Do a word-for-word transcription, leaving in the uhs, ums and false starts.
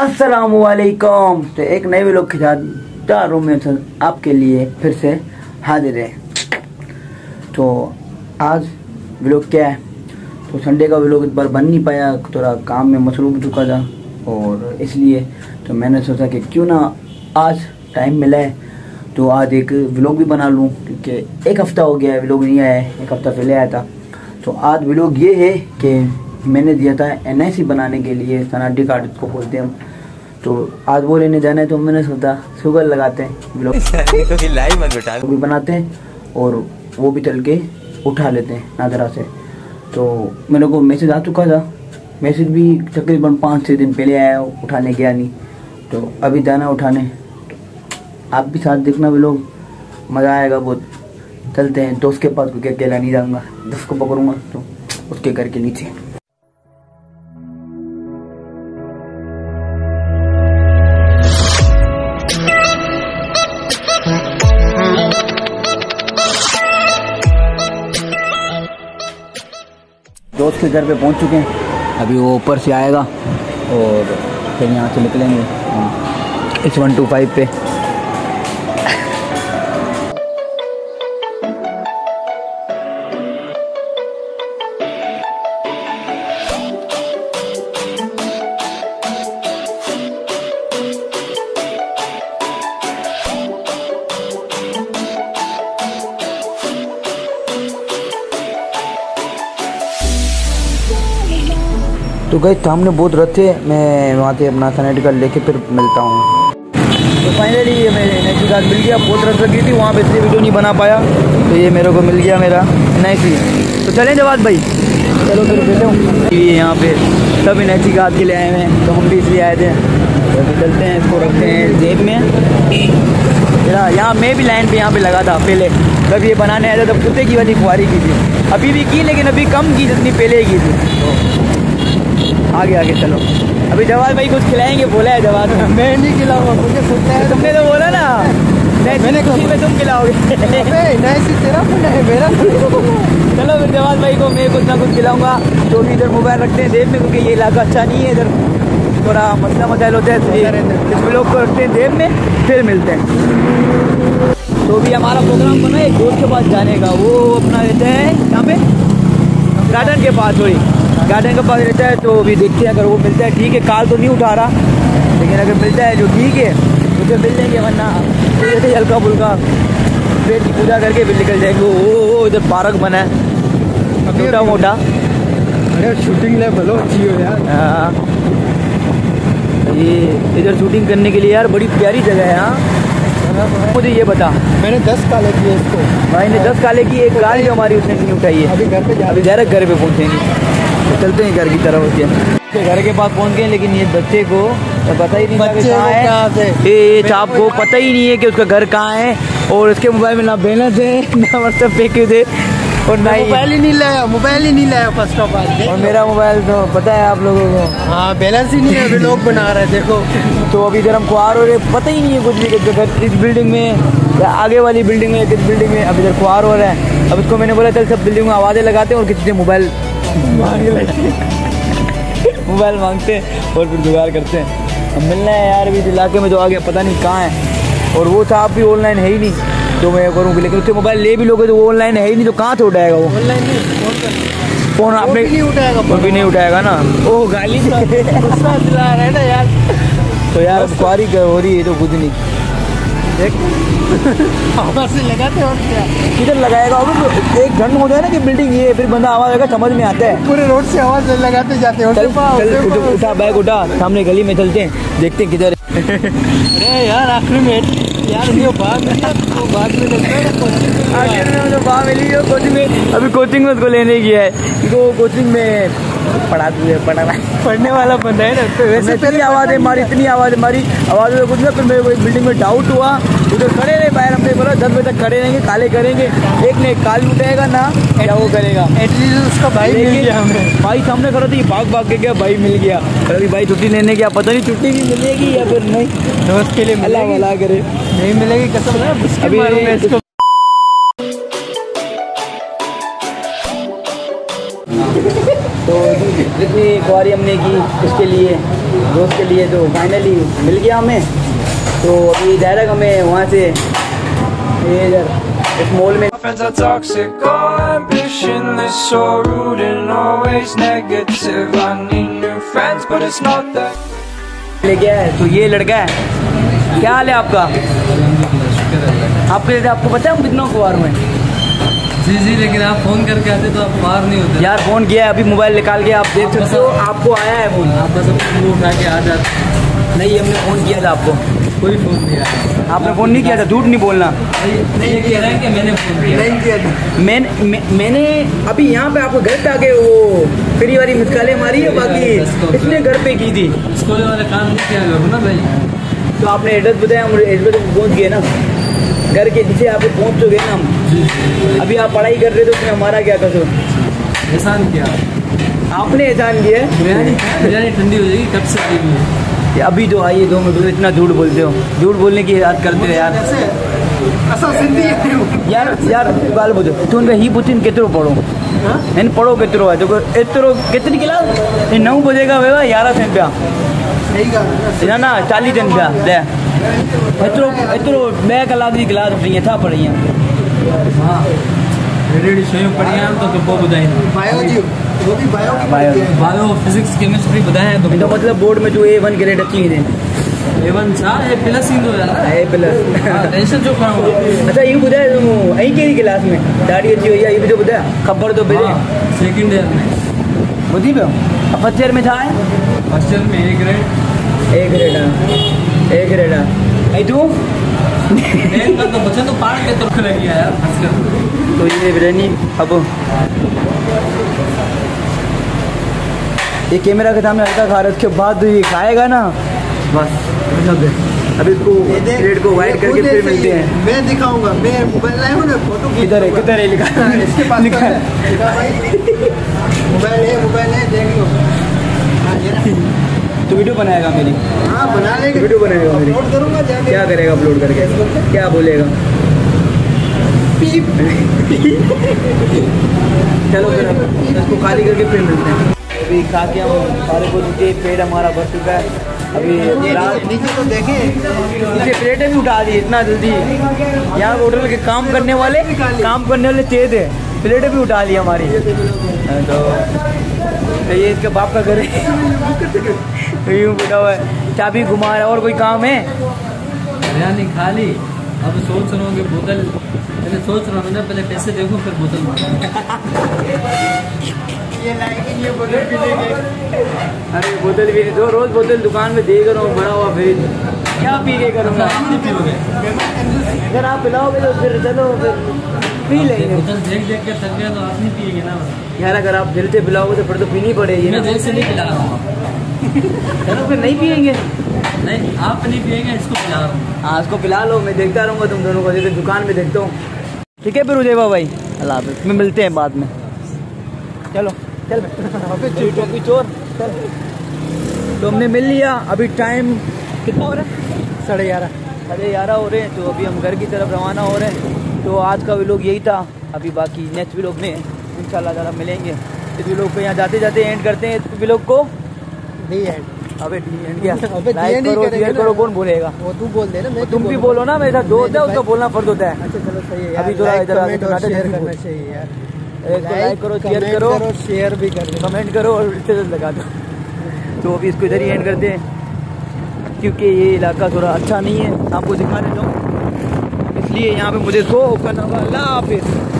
अस्सलाम वालेकुम। तो एक नए व्लॉग के साथ दारू में आपके लिए फिर से हाजिर है। तो आज व्लॉग क्या है, तो संडे का व्लॉग इस बार बन नहीं पाया, थोड़ा काम में मसरूफ हो चुका था और इसलिए तो मैंने सोचा कि क्यों ना आज टाइम मिला है तो आज एक व्लॉग भी बना लूँ, क्योंकि एक हफ़्ता हो गया है व्लॉग नहीं आया है, एक हफ़्ता पहले आया था। तो आज व्लॉग ये है कि मैंने दिया था एन आई सी बनाने के लिए, सनाडी कार्ड को बोलते हैं हम, तो आज वो लेने जाना है तो मैंने सोचा शुगर लगाते हैं व्लॉग तो भी बनाते हैं और वो भी चल के उठा लेते हैं नादरा से। तो मेरे को मैसेज आ चुका था, मैसेज भी तकरीबन पाँच छः दिन पहले आया, उठाने गया नहीं, तो अभी जाना उठाने। तो आप भी साथ देखना व्लॉग, मज़ा आएगा बहुत। चलते हैं दोस्त के पास, क्योंकि अकेला नहीं जाऊँगा, दोस्त को पकड़ूँगा तो उसके घर के नीचे। दोस्त के घर पे पहुंच चुके हैं, अभी वो ऊपर से आएगा और फिर यहाँ से निकलेंगे इस वन टू फाइव पे। तो गए सामने बहुत रथ थे, मैं वहाँ से अपना सैनिटी कार्ड लेके फिर मिलता हूँ। तो फाइनली ये मेरे एन आई सी कार्ड मिल गया, बहुत रथ लगी थी वहाँ पे इसलिए वीडियो नहीं बना पाया, तो ये मेरे को मिल गया मेरा एन आई सी। तो चलें जवाब भाई, चलो फिर कहते हूँ। ये यहाँ पे सब एन आई सी कार्ड के लिए आए हुए हैं, तो हम भी इसलिए आए थे। तो चलते हैं, इसको रखते हैं जेब में। मेरा यहाँ मैं भी लाइन पर यहाँ पर लगा था पहले, जब ये बनाने आया था तब कुत्ते की वाली खुआरी की थी, अभी भी की लेकिन अभी कम की जितनी पहले की थी। आगे आगे चलो, अभी जवाद भाई कुछ खिलाएंगे बोला है। जवाद मैं नहीं खिलाऊंगा, मुझे सुनता है, तुमने तो बोला ना मैंने खुशी में तुम खिलाओगे नहीं तेरा है मेरा। चलो फिर जवाद भाई को मैं कुछ ना कुछ खिलाऊंगा। तो भी इधर मोबाइल रखते हैं जेब में, क्योंकि ये इलाका अच्छा नहीं है, इधर थोड़ा मसला मसाइल होता है, इसमें लोग को रखते हैं जेब में, फिर मिलते हैं। तो भी हमारा प्रोग्राम बना एक दोस्त के पास जाने का, वो अपना रहता है यहाँ पे गार्डन के पास, थोड़ी गार्डन के पास रहता है। तो अभी देखते हैं अगर वो मिलता है ठीक है, कार तो नहीं उठा रहा लेकिन अगर मिलता है जो ठीक है उसे मिल जाएंगे, वरना तो हल्का फुल्का पेट की पूजा करके फिर निकल जाएंगे। वो इधर पार्क बना है छोटा मोटा, अरे शूटिंग ले भलो अच्छी हो यार। हाँ ये इधर शूटिंग करने के लिए यार बड़ी प्यारी जगह है। हाँ मुझे ये बता, मैंने दस काले किए इसको भाई ने, दस काले की एक कार जो हमारी उसने नहीं उठाई है। अभी घर पे अभी घर घर पर पहुँचेंगे, चलते हैं घर की तरफ होते घर के पास पहुंच गए, लेकिन ये बच्चे को तो पता ही नहीं है, ये छाप को पता ही नहीं है कि उसका घर कहाँ है, और उसके मोबाइल में ना बैलेंस है ना व्हाट्सएप पे थे, और ना मोबाइल ही नहीं लाया मोबाइल ही नहीं लाया फर्स्ट ऑफ ऑल। और मेरा मोबाइल तो पता है आप लोगों को, हाँ बैलेंस ही नहीं है, लोग बना रहे देखो। तो अभी इधर हम खुआर हो रहे, पता ही नहीं है कुछ भी घर इस बिल्डिंग में आगे वाली बिल्डिंग में किस बिल्डिंग में, अब इधर खुआर हो रहा है। अब इसको मैंने बोला चल सब बिल्डिंग में आवाज़ें लगाते हैं और किसी से मोबाइल मोबाइल मांगते हैं और फिर जुगाड़ करते हैं। अब मिलना है यार, अभी इस इलाके में जो आ गया पता नहीं कहाँ है, और वो साहब भी ऑनलाइन है ही नहीं, तो मैं करूँगी लेकिन उससे मोबाइल ले भी लोगे तो वो ऑनलाइन है ही नहीं, तो कहाँ से उठाएगा वो ऑनलाइन नहीं, फोन आपने नहीं उठाएगा, फोन भी नहीं उठाएगा ना, वो गाली चला रहा है ना यार। तो यार खुआरी हो रही है तो कुछ नहीं आवाज़ लगाते और क्या किधर लगाएगा, और एक झंड हो जाए ना कि बिल्डिंग ये, फिर बंदा आवाज़ आएगा समझ में आता है, पूरे रोड से आवाज़ लगाते जाते हैं। उठा बैग उठा, सामने गली में चलते हैं देखते हैं किधर। अरे यार आखिर में यार जो बात आखिर में जो बात मिली है कोचिंग में, अभी कोचिंग में उसको लेने गया है क्योंकि वो कोचिंग में पढ़ा तुझे पढ़ा पढ़ने वाला बंदा है ना, तो वैसे इतनी आवाज़ें मारी इतनी आवाज़ें मारी आवाज़ में कुछ ना। फिर मेरे को एक बिल्डिंग में डाउट हुआ, उधर खड़े रहे बाहर, हमने बोला दस बजे तक खड़े रहेंगे, काले करेंगे, एक ने काल उठाएगा ना क्या वो करेगा, एटलीस्ट उसका भाई मिल गया हमें। भाई सामने खड़ा था, भाग भाग के गया, भाई मिल गया। अभी भाई छुट्टी लेने गया, पता नहीं छुट्टी भी मिलेगी या फिर नहीं, दोस्त के लिए मिला भला करे नहीं मिलेगी कसम। तो जितनी ख्वारी हमने की उसके लिए दोस्त के लिए तो फाइनली मिल गया हमें। तो अभी डायरेक्ट हमें वहाँ से इस मॉल में ले गया है। तो ये लड़का है, क्या हाल है आपका? आपके आपको पता है हम कितना कुंवार में? जी जी, लेकिन आप फ़ोन करके आते तो आप बाहर नहीं होते। यार फ़ोन किया है, अभी मोबाइल निकाल के आप देख सकते हो, आपको आया है फ़ोन। आप बस अपने उठा के आ जाते। नहीं, हमने फ़ोन किया था आपको। कोई फ़ोन नहीं आया। आपने फ़ोन नहीं किया था, झूठ नहीं बोलना। नहीं ये कह रहा है कि मैंने फ़ोन किया नहीं किया था। मैंने मैंने अभी यहाँ पर आपको घर पे आके वो फ्री वाली मिसकालें मारी है, बाकी इसने घर पर की थी। स्कूल वाला काम नहीं किया करो ना भाई। तो आपने एड्रेस बताया, हम एड्रेस पहुँच गए ना, घर के नीचे आप पहुँच चुके ना हम। अभी आप पढ़ाई कर रहे थे, उसमें हमारा क्या कसूर? एहसान किया आपने, एहसान किया। बिरयानी ठंडी हो जाएगी, कब से आई है अभी? तो आइए, दो मिनट। इतना झूठ बोलते हो, झूठ बोलने की याद करते हो यार। यार यार बाल बोलो तू ही पुतिन कितरो पढ़ो इन पढ़ो कितरो है देखो इतरो कितनी क्लास नौ बजेगा वेगा यारह सौ रुपया ना चालीस दिन रुपया दे एतरो एतरो बे कलाक की क्लास पढ़ी है था पढ़ी है। हाँ रेडी शयूं पढ़ी है तो तो बुधाई बायो जी, वो भी bio bio bio physics chemistry बुधाई है। तो मतलब बोर्ड में जो ए वन ग्रेड अच्छी है ए वन सा ए प्लस ही दो यार ए प्लस टेंशन जो करो। अच्छा ये बुधाई तुम आई केरी क्लास में दाढ़ी अच्छी हुई है, ये भी तो बुधाई खबर तो भेजे सेकंड ईयर में बुधी पे अब फर्स्ट ईयर में था है फर्स्ट ईयर में ए ग्रेड ए ग्रेड एक रेडा आई तू एक का तो बच्चा तो पार के तुरख लग गया यार फंस गया। तो ये बिरयानी अब ये कैमरा के सामने हल्का खा रहा है, उसके बाद ये खाएगा ना बस सब। अभी इसको रेड को वाइट करके फिर मिलते हैं। मैं दिखाऊंगा, मैं मोबाइल लाया हूं ना, फोटो किधर है किधर है लिखा है इसके पास लिखा है मोबाइल है मोबाइल है देख लो। हां ये तो वीडियो बनाएगा मेरी। हाँ बना लेगा, वीडियो बनाएगा मेरी। अपलोड करूँगा जाके। क्या करेगा अपलोड करके? क्या बोलेगा? पीप चलो फिर इसको खाली करके फिर मिलते हैं। अभी खा के हम सारे को देते, पेट हमारा भर चुका है। अभी नीचे तो देखे नीचे प्लेटें भी उठा दी इतना जल्दी। यहाँ होटल के काम करने वाले काम करने वाले तेज है, प्लेटें भी उठा ली हमारी। तो ये इसके बाप का घर है, यूँ बैठा हुआ है, चाबी घुमा रहा है। और कोई काम है? बिरयानी खाली। अब सोच रहा हूँ कि बोतल पहले सोच रहा हूँ ना, पहले पैसे देखूँ फिर बोतल ये ये बोतल भी देंगे। अरे बोतल भी दो, रोज़ बोतल दुकान में दे कर रहा हूँ भरा हुआ, फिर क्या पी के करूँगा? अगर आप पिलाओगे तो फिर चलो पी लेंगे। बोतल देख देख के थक गया तो आप नहीं पिएंगे ना यार। अगर आप दिल से पिलाओगे तो फिर तो पीनी पड़ेगी ना। दिल से नहीं पिला रहा हूँ चलो फिर नहीं पिएंगे। नहीं आप नहीं पिएंगे, इसको पिला रहा हूँ। हाँ इसको पिला लो, मैं देखता रहूँगा तुम दोनों को, जैसे दुकान में देखता हूँ। ठीक है फिर उजयबा भाई, अल्लाह हाफ़िज़, में मिलते हैं बाद में। चलो चल चोर चल। तो हमने मिल लिया। अभी टाइम कितना हो रहा है? साढ़े ग्यारह साढ़े ग्यारह हो रहे हैं। तो अभी हम घर की तरफ रवाना हो रहे हैं। तो आज का व्लॉग यही था। अभी बाकी नेक्स्ट व्लॉग में इंशाल्लाह ताला मिलेंगे। इस व्लॉग को यहाँ जाते जाते एंड करते हैं। इस व्लॉग को डी एंड अबे डी एंड क्या लाइक करो, शेयर करो। कौन बोलेगा? वो तू बोल दे ना, मैं तुम भी बोलो ना। मेरा दोस्त है, उसको बोलना फर्ज होता है। अच्छा चलो सही है यार। अभी थोड़ा इधर आके शेयर करना चाहिए यार। लाइक करो, शेयर करो, शेयर भी करो, कमेंट करो और स्टेटस लगा दो। तो अभी इसको इधर ही एंड करते हैं, क्योंकि ये इलाका थोड़ा अच्छा नहीं है, आपको दिखा देता हूँ, इसलिए यहाँ पे मुझे सो करना होगा। अल्लाह हाफिज़।